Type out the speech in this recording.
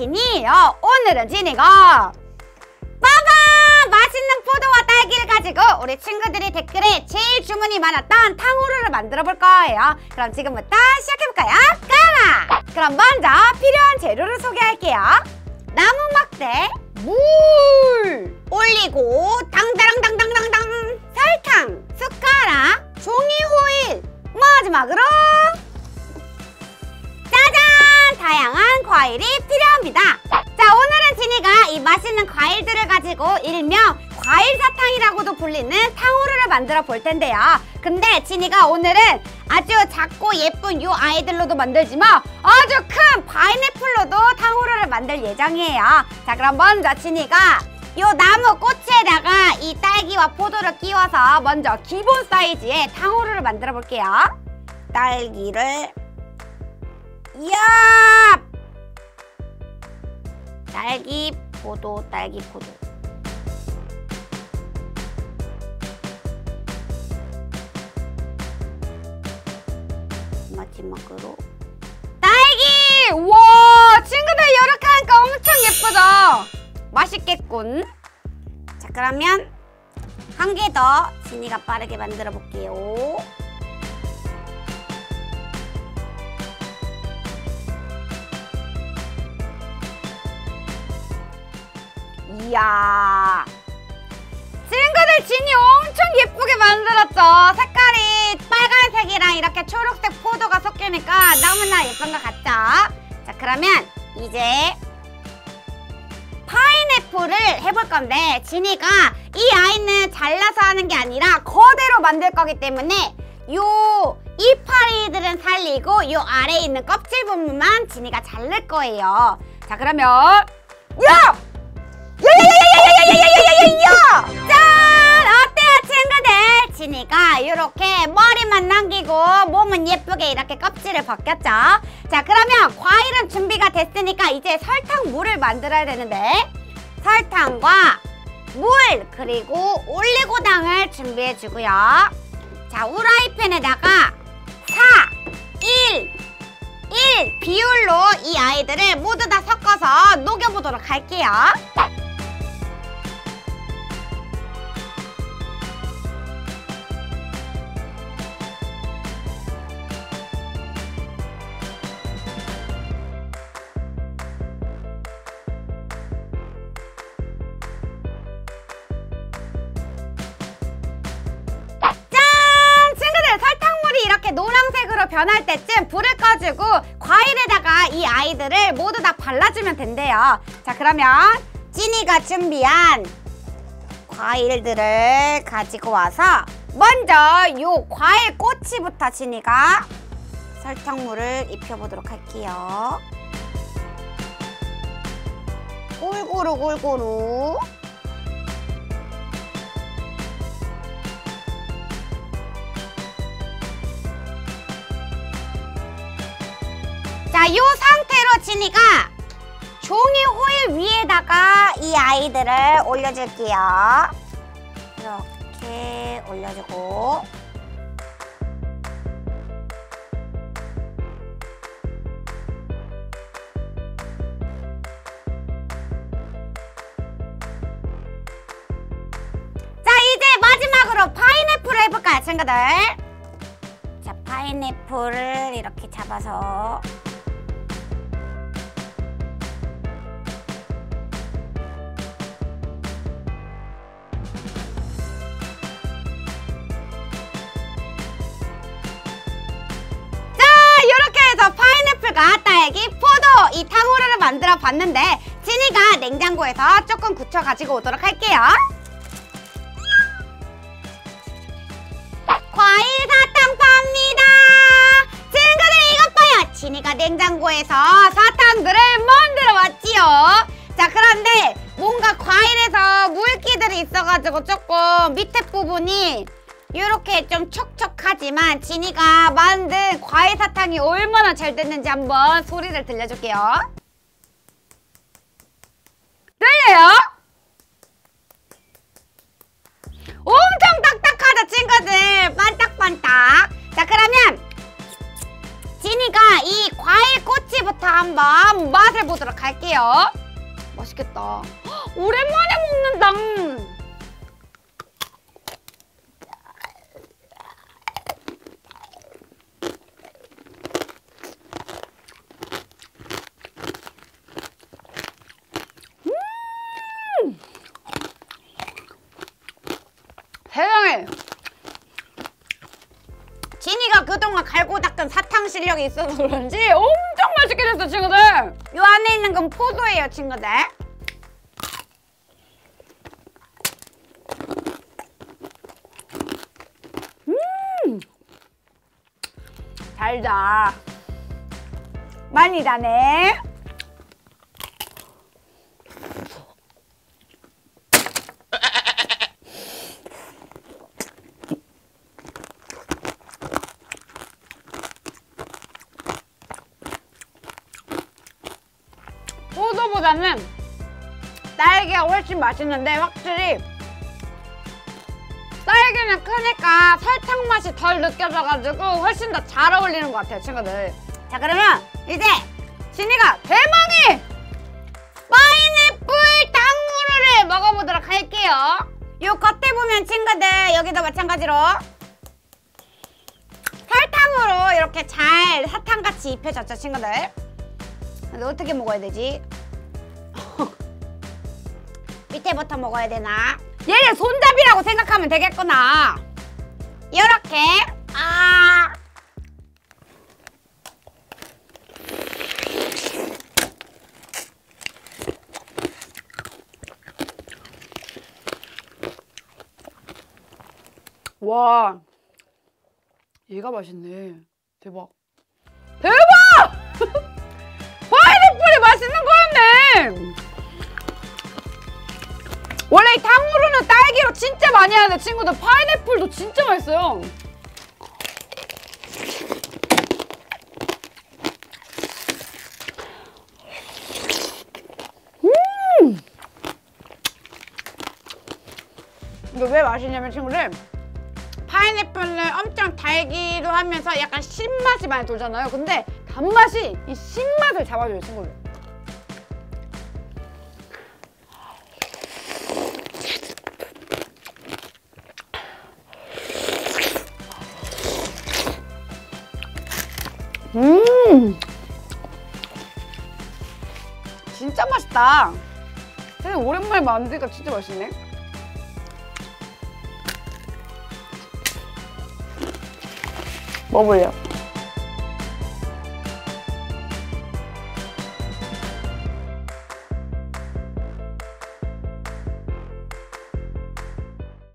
지니예요. 오늘은 지니가 빠밤! 맛있는 포도와 딸기를 가지고 우리 친구들이 댓글에 제일 주문이 많았던 탕후루를 만들어 볼 거예요. 그럼 지금부터 시작해볼까요? 까라! 그럼 먼저 필요한 재료를 소개할게요. 나무 막대, 물, 올리고, 당당당당당당, 설탕, 숟가락, 종이 호일, 마지막으로 짜잔! 다양한 과일이 필요합니다. 자, 오늘은 지니가 이 맛있는 과일들을 가지고 일명 과일사탕이라고도 불리는 탕후루를 만들어 볼 텐데요. 근데 지니가 오늘은 아주 작고 예쁜 요 아이들로도 만들지만 아주 큰 파인애플로도 탕후루를 만들 예정이에요. 자, 그럼 먼저 지니가 요 나무 꼬치에다가 이 딸기와 포도를 끼워서 먼저 기본 사이즈의 탕후루를 만들어 볼게요. 딸기를 이야! 딸기, 포도, 딸기, 포도. 마지막으로 딸기! 우와! 친구들 이렇게 하니까 엄청 예쁘죠? 맛있겠군. 자, 그러면 한 개 더 지니가 빠르게 만들어 볼게요. 이야, 친구들 지니 엄청 예쁘게 만들었죠? 색깔이 빨간색이랑 이렇게 초록색 포도가 섞이니까 너무나 예쁜 것 같죠? 자, 그러면 이제 파인애플을 해볼 건데 지니가 이 아이는 잘라서 하는 게 아니라 거대로 만들 거기 때문에 요 이파리들은 살리고 요 아래에 있는 껍질 부분만 지니가 자를 거예요. 자, 그러면 야! 야야야야야야야야야야야야! 짠! 어때요, 친구들? 지니가 이렇게 머리만 남기고 몸은 예쁘게 이렇게 껍질을 벗겼죠? 자, 그러면 과일은 준비가 됐으니까 이제 설탕물을 만들어야 되는데 설탕과 물 그리고 올리고당을 준비해주고요. 자, 후라이팬에다가 4:1:1 비율로 이 아이들을 모두 다 섞어서 녹여보도록 할게요. 노란색으로 변할 때쯤 불을 꺼주고 과일에다가 이 아이들을 모두 다 발라주면 된대요. 자, 그러면 지니가 준비한 과일들을 가지고 와서 먼저 요 과일 꼬치부터 지니가 설탕물을 입혀보도록 할게요. 골고루 골고루. 자, 이 상태로 지니가 종이 호일 위에다가 이 아이들을 올려줄게요. 이렇게 올려주고 자, 이제 마지막으로 파인애플을 해볼까요, 친구들? 자, 파인애플을 이렇게 잡아서 파인애플과 딸기, 포도 이 탕후루를 만들어 봤는데 지니가 냉장고에서 조금 굳혀 가지고 오도록 할게요. 과일 사탕 팝니다. 친구들 이것 봐요. 지니가 냉장고에서 사탕들을 만들어 왔지요. 자, 그런데 뭔가 과일에서 물기들이 있어가지고 조금 밑에 부분이 이렇게 좀 촉촉하지만 지니가 만든 과일 사탕이 얼마나 잘 됐는지 한번 소리를 들려줄게요. 들려요? 엄청 딱딱하다, 친구들. 반딱반딱. 자, 그러면 지니가 이 과일 꼬치부터 한번 맛을 보도록 할게요. 맛있겠다. 오랜만에 먹는다. 세상에, 진이가 그동안 갈고 닦은 사탕 실력이 있어서 그런지 엄청 맛있게 됐어 친구들. 요 안에 있는 건 포도예요 친구들. 달다. 많이 다네. 포도보다는 딸기가 훨씬 맛있는데, 확실히 딸기는 크니까 설탕 맛이 덜 느껴져가지고 훨씬 더 잘 어울리는 것 같아요 친구들. 자, 그러면 이제 진이가 대망의 파인애플 당후루를 먹어보도록 할게요. 요 겉에 보면 친구들, 여기도 마찬가지로 설탕으로 이렇게 잘 사탕같이 입혀졌죠 친구들. 근데 어떻게 먹어야 되지? 밑에부터 먹어야 되나? 얘를 손잡이라고 생각하면 되겠구나. 이렇게. 아, 와, 얘가 맛있네. 대박. 대박! 파인애플이 맛있는 거였네. 원래 이 탕후루는 딸기로 진짜 많이 하는데 친구들, 파인애플도 진짜 맛있어요. 이거 왜 맛있냐면 친구들, 파인애플은 엄청 달기로 하면서 약간 신맛이 많이 돌잖아요. 근데 단맛이 이 신맛을 잡아줘요 친구들. 진짜 맛있다. 근데 오랜만에 만드니까 진짜 맛있네. 먹어볼래요.